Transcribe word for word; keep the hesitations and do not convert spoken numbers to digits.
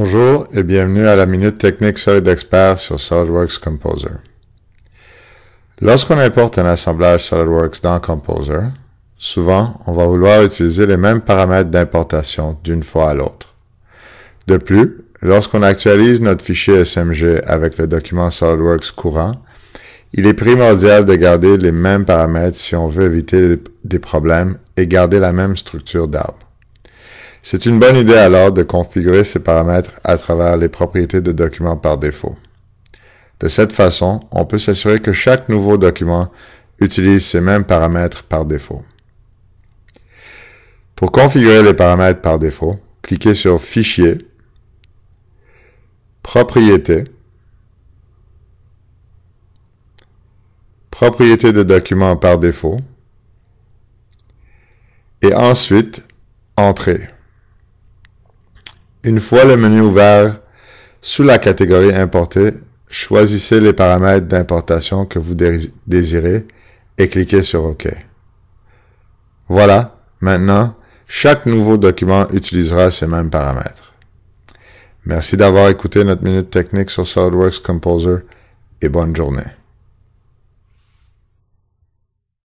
Bonjour et bienvenue à la Minute Technique Solid Expert sur SOLIDWORKS Composer. Lorsqu'on importe un assemblage SOLIDWORKS dans Composer, souvent on va vouloir utiliser les mêmes paramètres d'importation d'une fois à l'autre. De plus, lorsqu'on actualise notre fichier S M G avec le document SOLIDWORKS courant, il est primordial de garder les mêmes paramètres si on veut éviter des problèmes et garder la même structure d'arbre. C'est une bonne idée alors de configurer ces paramètres à travers les propriétés de documents par défaut. De cette façon, on peut s'assurer que chaque nouveau document utilise ces mêmes paramètres par défaut. Pour configurer les paramètres par défaut, cliquez sur Fichier, Propriétés, Propriétés de documents par défaut, et ensuite Entrée. Une fois le menu ouvert, sous la catégorie Importer, choisissez les paramètres d'importation que vous désirez et cliquez sur OK. Voilà, maintenant, chaque nouveau document utilisera ces mêmes paramètres. Merci d'avoir écouté notre Minute Technique sur SOLIDWORKS Composer et bonne journée.